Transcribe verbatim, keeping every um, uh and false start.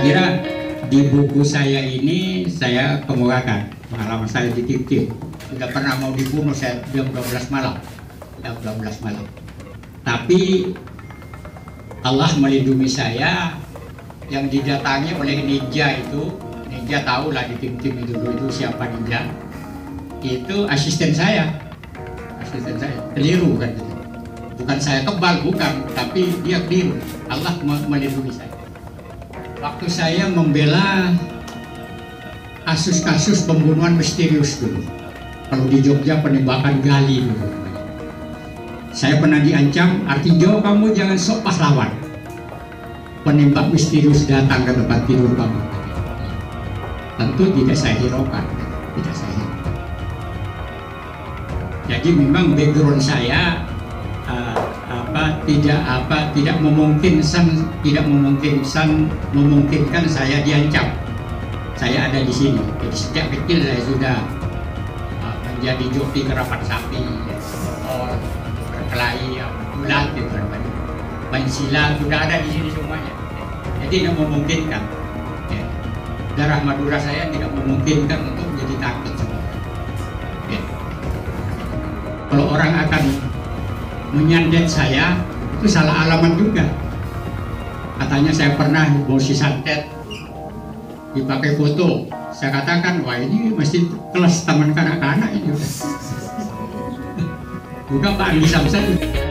saya kira di buku saya ini saya kemukakan pengalaman saya di titik tidak pernah mau dibunuh saya jam dua belas malam, jam dua belas malam. Tapi Allah melindungi saya yang didatangi oleh ninja itu. Ninja tahulah di tim-tim itu dulu itu siapa ninja. Itu asisten saya, asisten saya keliru kan gitu. Bukan saya kebal, bukan, tapi dia keliru. Allah melindungi saya. Waktu saya membela kasus-kasus pembunuhan misterius dulu. Kalau di Jogja penembakan gali dulu. Saya pernah diancam, Artidjo kamu jangan sok pahlawan. Penembak misterius datang ke tempat tidur kamu. Tentu tidak saya hiraukan, tidak saya hiraukan. Jadi memang background saya uh, apa tidak apa tidak memungkinkan tidak memungkinkan memungkinkan saya diancam. Saya ada di sini. Jadi sejak kecil saya sudah uh, menjadi joki kerapat sapi, or berkelahi, bulat gitu kan. Main silat sudah ada di sini semuanya. Jadi tidak memungkinkan. Ya. Darah Madura saya tidak memungkinkan untuk menjadi takut semua. Ya. Kalau orang akan menyandet saya, itu salah alamat juga. Katanya saya pernah bosi santet, dipakai foto. Saya katakan, wah ini mesti kelas taman kanak-kanak ini. Bukan Pak Angli Samsa.